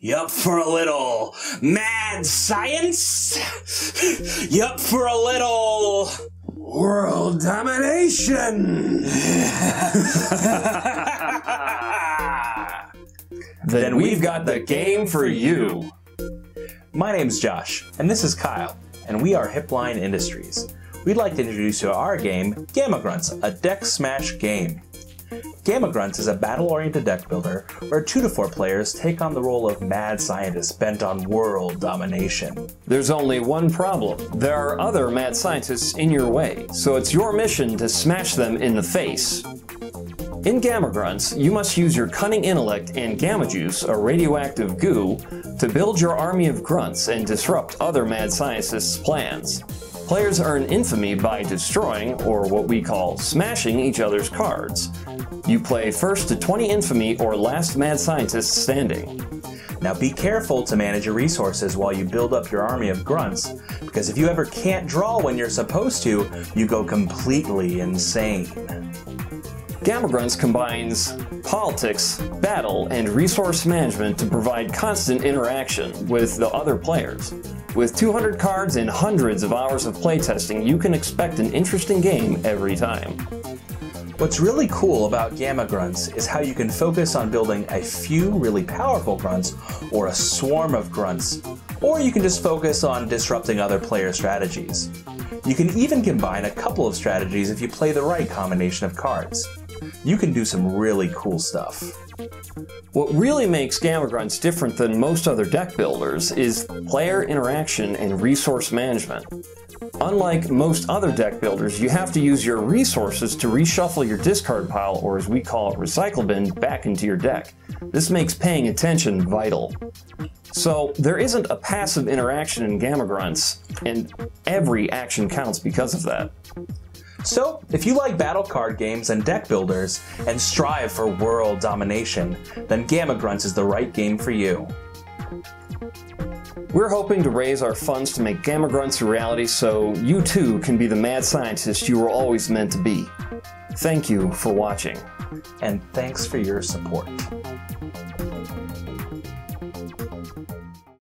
Yup for a little mad science. Yup for a little world domination. Then we've got the game for you. My name's Josh, and this is Kyle, and we are Hipline Industries. We'd like to introduce you to our game, Gamma Grunts, a Deck Smash game. Gamma Grunts is a battle-oriented deck builder where 2 to 4 players take on the role of mad scientists bent on world domination. There's only one problem. There are other mad scientists in your way, so it's your mission to smash them in the face. In Gamma Grunts, you must use your cunning intellect and Gamma Juice, a radioactive goo, to build your army of grunts and disrupt other mad scientists' plans. Players earn infamy by destroying, or what we call smashing, each other's cards. You play first to 20 infamy or last mad scientist standing. Now be careful to manage your resources while you build up your army of grunts, because if you ever can't draw when you're supposed to, you go completely insane. Gamma Grunts combines politics, battle, and resource management to provide constant interaction with the other players. With 200 cards and hundreds of hours of playtesting, you can expect an interesting game every time. What's really cool about Gamma Grunts is how you can focus on building a few really powerful grunts or a swarm of grunts, or you can just focus on disrupting other player strategies. You can even combine a couple of strategies if you play the right combination of cards. You can do some really cool stuff. What really makes Gamma Grunts different than most other deck builders is player interaction and resource management. Unlike most other deck builders, you have to use your resources to reshuffle your discard pile, or as we call it, recycle bin, back into your deck. This makes paying attention vital. So there isn't a passive interaction in Gamma Grunts, and every action counts because of that. So, if you like battle card games and deck builders, and strive for world domination, then Gamma Grunts is the right game for you. We're hoping to raise our funds to make Gamma Grunts a reality so you too can be the mad scientist you were always meant to be. Thank you for watching. And thanks for your support.